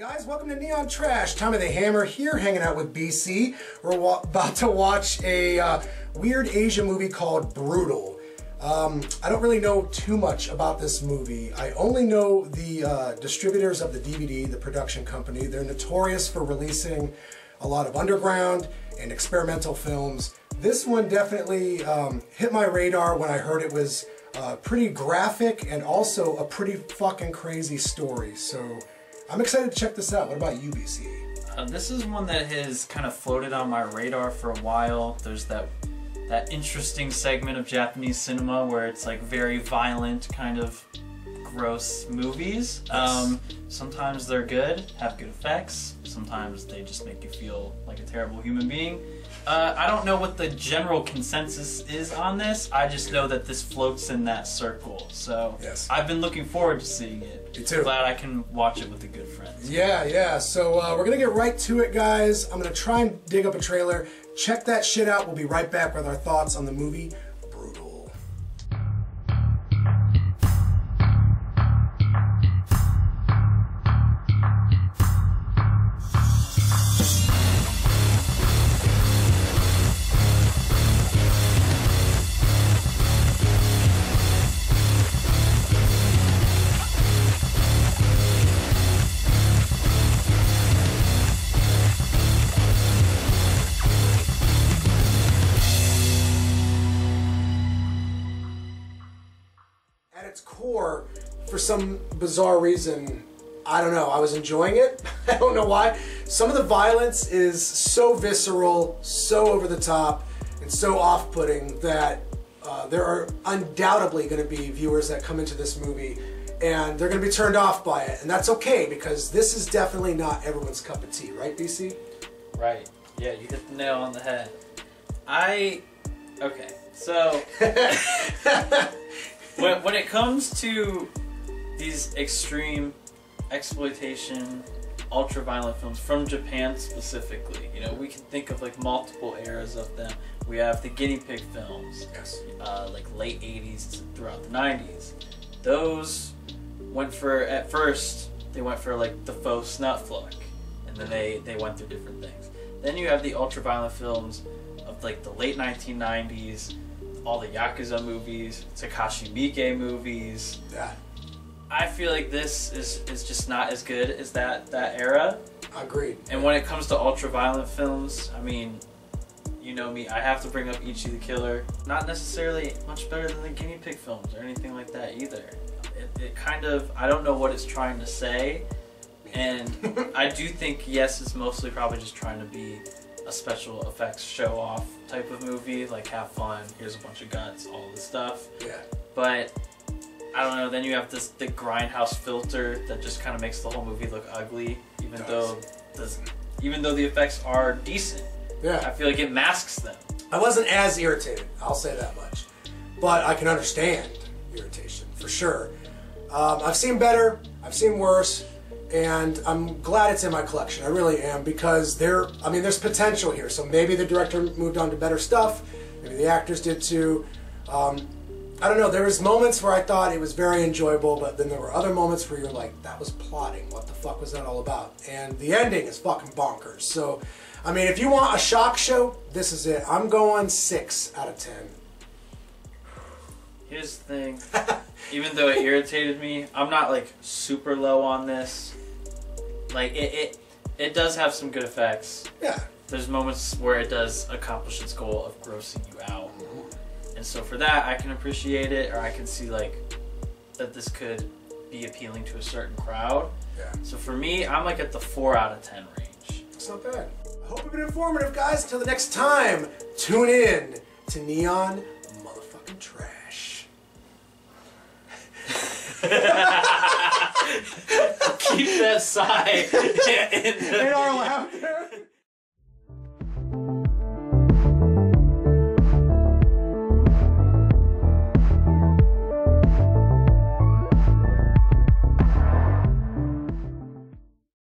Guys, welcome to Neon Trash. Tommy the Hammer here, hanging out with BC. We're about to watch a weird Asian movie called Brutal. I don't really know too much about this movie. I only know the distributors of the DVD, the production company. They're notorious for releasing a lot of underground and experimental films. This one definitely hit my radar when I heard it was pretty graphic and also a pretty fucking crazy story. So I'm excited to check this out. What about you, BC? This is one that has kind of floated on my radar for a while. There's that interesting segment of Japanese cinema where it's like very violent, kind of gross movies. Yes. Sometimes they're good, have good effects. Sometimes they just make you feel like a terrible human being. I don't know what the general consensus is on this. I just know that this floats in that circle. So yes. I've been looking forward to seeing it. Me too. Glad I can watch it with a good friend. Yeah, yeah. So we're going to get right to it, guys. I'm going to try and dig up a trailer. Check that shit out. We'll be right back with our thoughts on the movie. For some bizarre reason, I don't know, I was enjoying it. I don't know why. Some of the violence is so visceral, so over the top, and so off-putting that there are undoubtedly going to be viewers that come into this movie and they're going to be turned off by it. And that's okay, because this is definitely not everyone's cup of tea, right, BC? Right. Yeah, you hit the nail on the head. Okay, so when it comes to these extreme exploitation, ultra-violent films from Japan specifically, you know, we can think of like multiple eras of them. We have the Guinea Pig films, yes. Like late 80s to throughout the 90s. Those went for, at first, they went for like the faux snut flick, and then they went through different things. Then you have the ultra-violent films of like the late 1990s, all the Yakuza movies, Takashi Miike movies. Yeah. I feel like this is just not as good as that era. Agreed. And when it comes to ultra-violent films, I mean, you know me, I have to bring up Ichi the Killer. Not necessarily much better than the Guinea Pig films or anything like that either. It kind of, I don't know what it's trying to say. And I do think, yes, it's mostly probably just trying to be a special effects show-off type of movie. Like, have fun, here's a bunch of guts, all this stuff. Yeah. But I don't know, then you have this thick grindhouse filter that just kind of makes the whole movie look ugly, even though the effects are decent. Yeah. I feel like it masks them. I wasn't as irritated, I'll say that much. But I can understand irritation, for sure. I've seen better, I've seen worse, and I'm glad it's in my collection. I really am, because there's potential here. So maybe the director moved on to better stuff, maybe the actors did too. I don't know, there was moments where I thought it was very enjoyable, but then there were other moments where you're like, that was plotting, what the fuck was that all about? And the ending is fucking bonkers. So, I mean, if you want a shock show, this is it. I'm going 6 out of 10. Here's the thing, even though it irritated me, I'm not like super low on this. Like, it does have some good effects. Yeah. There's moments where it does accomplish its goal of grossing you out. And so for that, I can appreciate it, or I can see like that this could be appealing to a certain crowd. Yeah. So for me, I'm like at the 4 out of 10 range. That's not bad. I hope you've been informative, guys. Until the next time, tune in to Neon Motherfucking Trash. Keep that sigh in our lap.